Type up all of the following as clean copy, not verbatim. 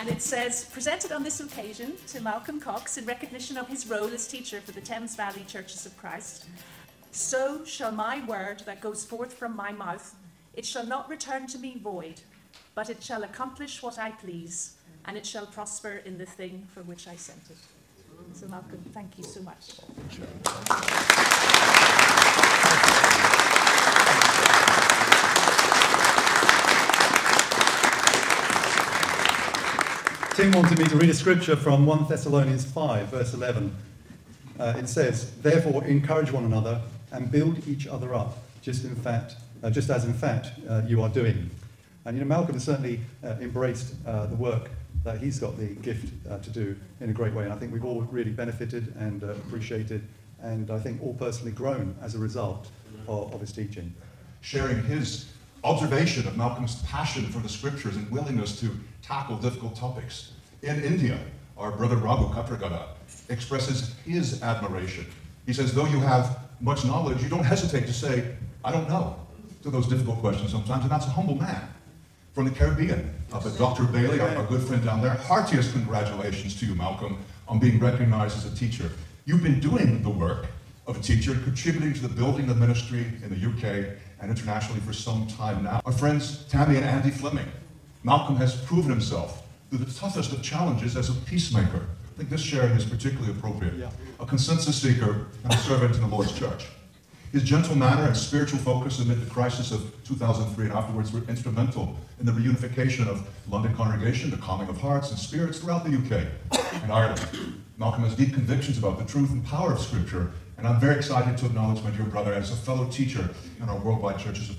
And it says, presented on this occasion to Malcolm Cox in recognition of his role as teacher for the Thames Valley Churches of Christ, so shall my word that goes forth from my mouth, it shall not return to me void, but it shall accomplish what I please, and it shall prosper in the thing for which I sent it. So Malcolm, thank you so much. Tim wanted me to read a scripture from 1 Thessalonians 5, verse 11. It says, therefore encourage one another and build each other up, just as in fact you are doing. And you know, Malcolm certainly embraced the work that he's got the gift to do in a great way. And I think we've all really benefited and appreciated, and I think all personally grown as a result of his teaching. Sharing his observation of Malcolm's passion for the scriptures and willingness to tackle difficult topics. In India, our brother Rabu Katragada expresses his admiration. He says, though you have much knowledge, you don't hesitate to say, I don't know, to those difficult questions sometimes, and that's a humble man. From the Caribbean, up at Dr. Bailey, our good friend down there, heartiest congratulations to you, Malcolm, on being recognized as a teacher. You've been doing the work of a teacher, contributing to the building of ministry in the UK and internationally for some time now. Our friends Tammy and Andy Fleming, Malcolm has proven himself through the toughest of challenges as a peacemaker. I think this sharing is particularly appropriate. Yeah. A consensus seeker and a servant in the Lord's church. His gentle manner and spiritual focus amid the crisis of 2003 and afterwards were instrumental in the reunification of London congregation, the calming of hearts and spirits throughout the UK and Ireland. Malcolm has deep convictions about the truth and power of Scripture, and I'm very excited to acknowledge my dear brother as a fellow teacher in our worldwide churches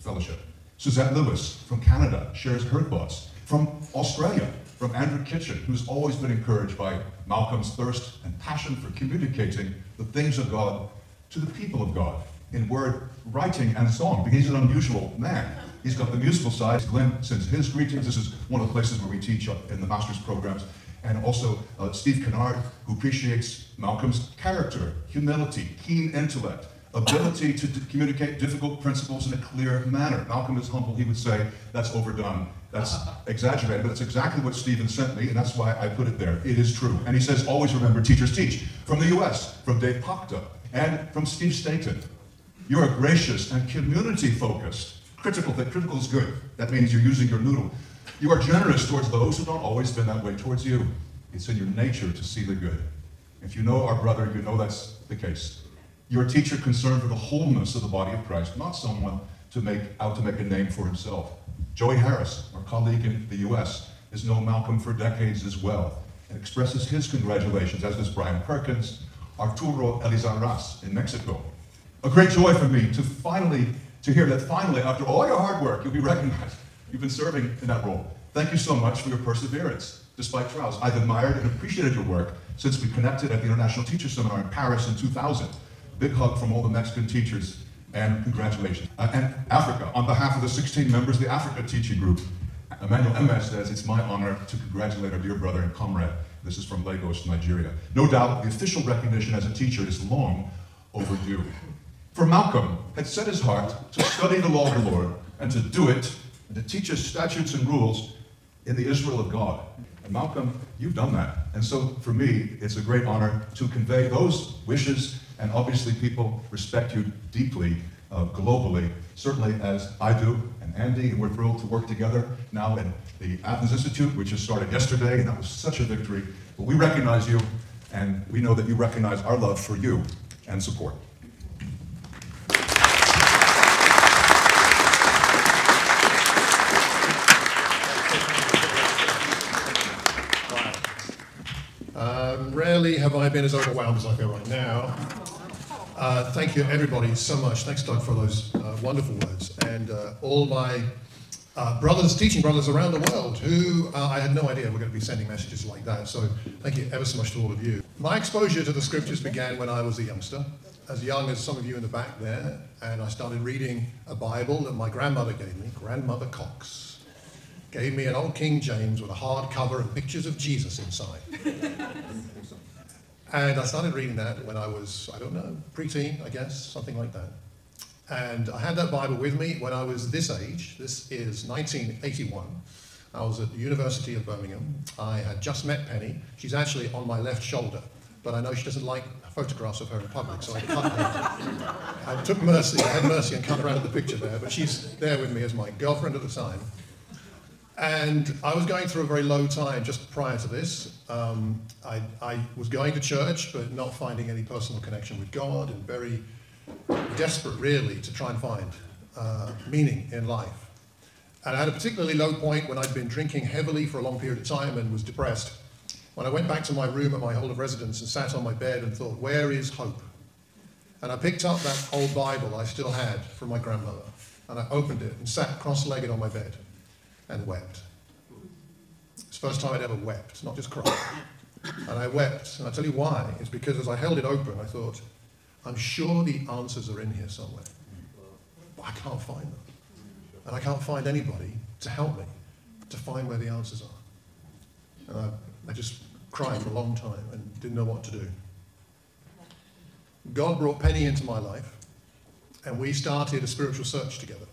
fellowship. Suzette Lewis from Canada shares her thoughts. From Australia, from Andrew Kitchen, who's always been encouraged by Malcolm's thirst and passion for communicating the things of God to the people of God in word, writing, and song, because he's an unusual man. He's got the musical side. Glenn sends his greetings. This is one of the places where we teach in the master's programs. And also Steve Kennard, who appreciates Malcolm's character, humility, keen intellect, ability to communicate difficult principles in a clear manner. Malcolm is humble. He would say, that's overdone, that's exaggerated, but it's exactly what Stephen sent me, and that's why I put it there. It is true. And he says, always remember, teachers teach. From the US, from Dave Pakta, and from Steve Staten, you are gracious and community-focused. Critical is good. That means you're using your noodle. You are generous towards those who don't always been that way towards you. It's in your nature to see the good. If you know our brother, you know that's the case. You're a teacher concerned for the wholeness of the body of Christ, not someone out to make a name for himself. Joey Harris, our colleague in the US, has known Malcolm for decades as well, and expresses his congratulations, as does Brian Perkins, Arturo Elizarraz in Mexico. A great joy for me to hear that finally, after all your hard work, you'll be recognized. You've been serving in that role. Thank you so much for your perseverance, despite trials. I've admired and appreciated your work since we connected at the International Teacher Seminar in Paris in 2000. Big hug from all the Mexican teachers, and congratulations. And Africa, on behalf of the 16 members of the Africa Teaching Group, Emmanuel Emes says, it's my honor to congratulate our dear brother and comrade. This is from Lagos, Nigeria. No doubt, the official recognition as a teacher is long overdue. For Malcolm had set his heart to study the law of the Lord, and to do it, and to teach us statutes and rules in the Israel of God. And Malcolm, you've done that. And so, for me, it's a great honor to convey those wishes, and obviously people respect you deeply, globally, certainly as I do, and Andy, and we're thrilled to work together now in the Athens Institute, which has started yesterday, and that was such a victory. But we recognize you, and we know that you recognize our love for you and support. Rarely have I been as overwhelmed as I feel right now. Thank you, everybody, so much. Thanks, Doug, for those wonderful words. And all my teaching brothers around the world who I had no idea were going to be sending messages like that. So thank you ever so much to all of you. My exposure to the scriptures began when I was a youngster, as young as some of you in the back there. And I started reading a Bible that my grandmother gave me, Grandmother Cox. Gave me an old King James with a hard cover and pictures of Jesus inside. And I started reading that when I was, I don't know, preteen, I guess, something like that. And I had that Bible with me when I was this age. This is 1981. I was at the University of Birmingham. I had just met Penny. She's actually on my left shoulder, but I know she doesn't like photographs of her in public, so I cut her. I took mercy, I had mercy and cut her out of the picture there, but she's there with me as my girlfriend at the time. And I was going through a very low time just prior to this. I was going to church, but not finding any personal connection with God, and very desperate, really, to try and find meaning in life. And I had a particularly low point when I'd been drinking heavily for a long period of time and was depressed. When I went back to my room at my hall of residence and sat on my bed and thought, where is hope? And I picked up that old Bible I still had from my grandmother, and I opened it and sat cross-legged on my bed and wept. It's the first time I'd ever wept, not just cried. And I wept, and I'll tell you why. It's because as I held it open, I thought, I'm sure the answers are in here somewhere, but I can't find them. And I can't find anybody to help me to find where the answers are. And I just cried for a long time and didn't know what to do. God brought Penny into my life, and we started a spiritual search together.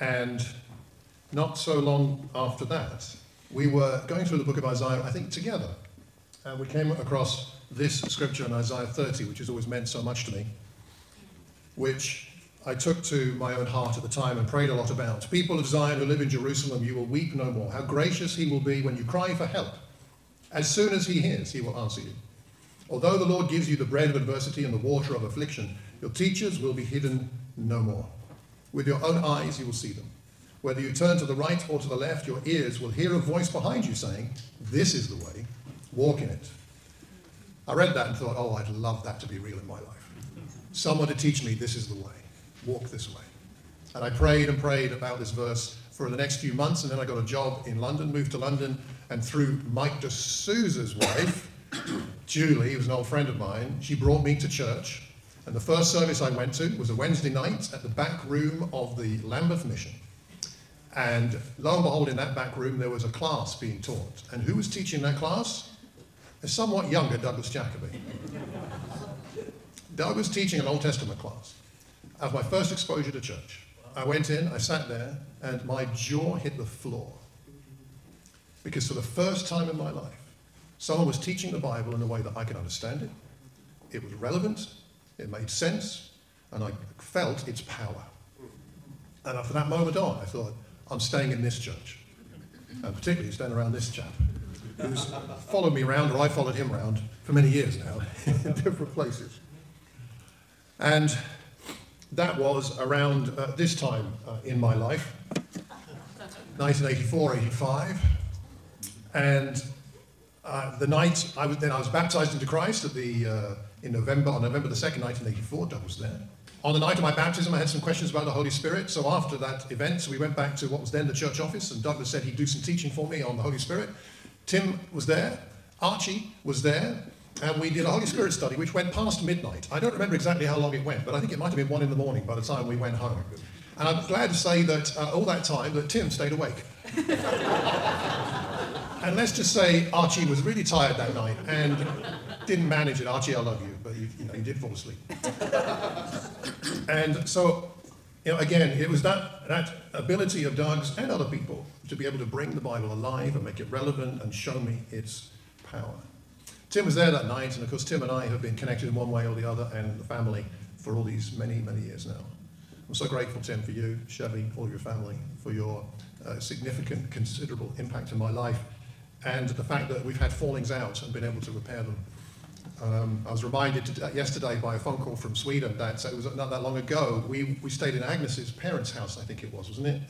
And not so long after that, we were going through the book of Isaiah, I think, together. And we came across this scripture in Isaiah 30, which has always meant so much to me, which I took to my own heart at the time and prayed a lot about. People of Zion who live in Jerusalem, you will weep no more. How gracious he will be when you cry for help. As soon as he hears, he will answer you. Although the Lord gives you the bread of adversity and the water of affliction, your teachers will be hidden no more. With your own eyes, you will see them. Whether you turn to the right or to the left, your ears will hear a voice behind you saying, this is the way, walk in it. I read that and thought, oh, I'd love that to be real in my life. Someone to teach me this is the way. Walk this way. And I prayed and prayed about this verse for the next few months, and then I got a job in London, moved to London, and through Mike D'Souza's wife, Julie, who was an old friend of mine, she brought me to church. And the first service I went to was a Wednesday night at the back room of the Lambeth Mission. And lo and behold, in that back room, there was a class being taught. And who was teaching that class? A somewhat younger Douglas Jacoby. Doug was teaching an Old Testament class. That was my first exposure to church. I went in, I sat there, and my jaw hit the floor. Because for the first time in my life, someone was teaching the Bible in a way that I could understand it. It was relevant, it made sense, and I felt its power. And from that moment on, I thought, I'm staying in this church. And particularly staying around this chap, who's followed me around, or I followed him around, for many years now, in different places. And that was around this time in my life, 1984, 85. And the night, I was baptized into Christ at the, in November, on November the 2nd, 1984, Doug was there. On the night of my baptism, I had some questions about the Holy Spirit. So after that event, we went back to what was then the church office, and Douglas said he'd do some teaching for me on the Holy Spirit. Tim was there, Archie was there, and we did a Holy Spirit study, which went past midnight. I don't remember exactly how long it went, but I think it might have been 1 in the morning by the time we went home. And I'm glad to say that all that time that Tim stayed awake. And let's just say Archie was really tired that night and didn't manage it. Archie, I love you, but you did fall asleep. And so, you know, again, it was that ability of Doug's and other people to be able to bring the Bible alive and make it relevant and show me its power. Tim was there that night, and of course Tim and I have been connected in one way or the other, and the family, for all these many, many years now. I'm so grateful, Tim, for you, Chevy, all your family, for your significant, considerable impact in my life, and the fact that we've had fallings out and been able to repair them. I was reminded yesterday by a phone call from Sweden that, so it was not that long ago, we stayed in Agnes's parents' house, I think it was, wasn't it?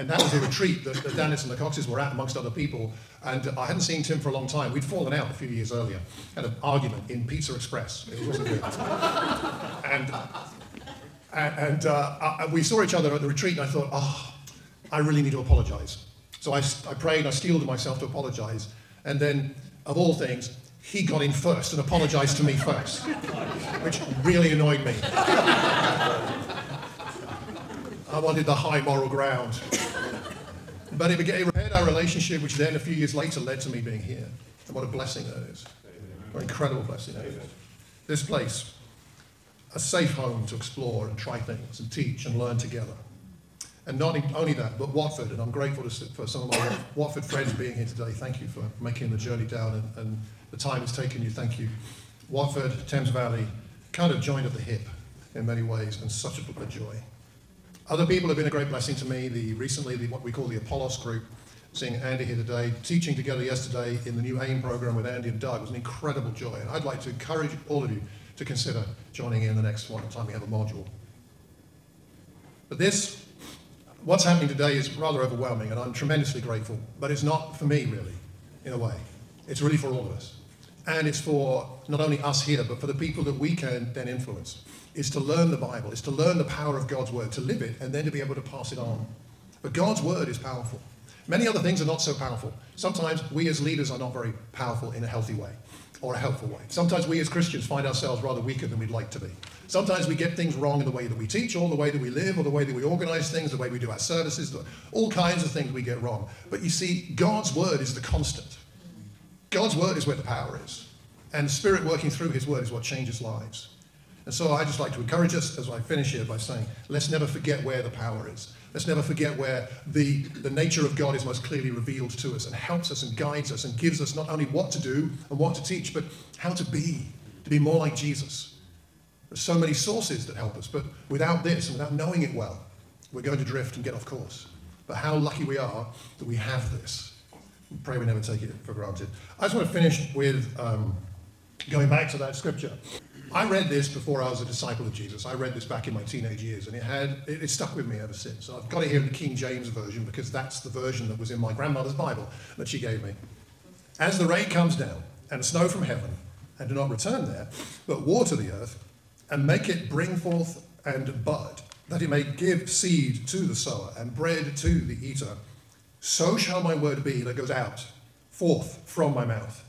And that was a retreat that the Dennis and the Coxes were at, amongst other people. And I hadn't seen Tim for a long time. We'd fallen out a few years earlier. Had an argument in Pizza Express. It wasn't good. And we saw each other at the retreat, and I thought, oh, I really need to apologize. So I prayed, I steeled myself to apologize. And then, of all things, he got in first and apologized to me first, which really annoyed me. I wanted the high moral ground. But it repaired our relationship, which then a few years later led to me being here. And what a blessing that is. Amen. What an incredible blessing that is. This place, a safe home to explore and try things and teach and learn together. And not only that, but Watford, and I'm grateful for some of my Watford friends being here today. Thank you for making the journey down and the time it's taken you. Thank you. Watford, Thames Valley, kind of joined at the hip in many ways, and such a joy. Other people have been a great blessing to me. What we call the Apollos Group, seeing Andy here today, teaching together yesterday in the new AIM program with Andy and Doug was an incredible joy. And I'd like to encourage all of you to consider joining in the next one, the time we have a module. But this, what's happening today is rather overwhelming, and I'm tremendously grateful, but it's not for me really, in a way. It's really for all of us. And it's for not only us here, but for the people that we can then influence. It's to learn the Bible, it's to learn the power of God's word, to live it, and then to be able to pass it on. But God's word is powerful. Many other things are not so powerful. Sometimes we as leaders are not very powerful in a healthy way, or a helpful way. Sometimes we as Christians find ourselves rather weaker than we'd like to be. Sometimes we get things wrong in the way that we teach, or the way that we live, or the way that we organize things, the way we do our services, all kinds of things we get wrong. But you see, God's word is the constant. God's word is where the power is. And the Spirit working through his word is what changes lives. And so I just like to encourage us as I finish here by saying, let's never forget where the power is. Let's never forget where the nature of God is most clearly revealed to us, and helps us and guides us and gives us not only what to do and what to teach, but how to be more like Jesus. There's so many sources that help us, but without this and without knowing it well, we're going to drift and get off course. But how lucky we are that we have this. We pray we never take it for granted. I just want to finish with going back to that scripture. I read this before I was a disciple of Jesus. I read this back in my teenage years, and it stuck with me ever since. So I've got it here in the King James Version, because that's the version that was in my grandmother's Bible that she gave me. As the rain comes down, and the snow from heaven, and do not return there, but water the earth, and make it bring forth and bud, that it may give seed to the sower, and bread to the eater, so shall my word be that goes out forth from my mouth.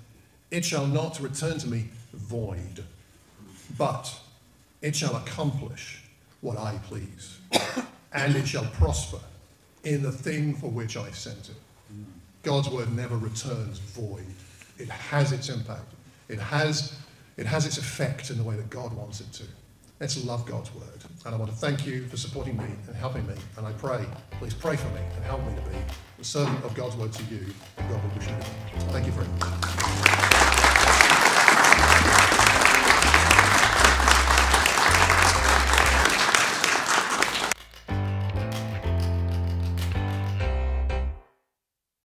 It shall not return to me void, but it shall accomplish what I please, and it shall prosper in the thing for which I sent it. God's word never returns void. It has its impact. It has its effect in the way that God wants it to. Let's love God's word. And I want to thank you for supporting me and helping me. And I pray, please pray for me and help me to be the servant of God's word to you, and God will bless you. Thank you very much.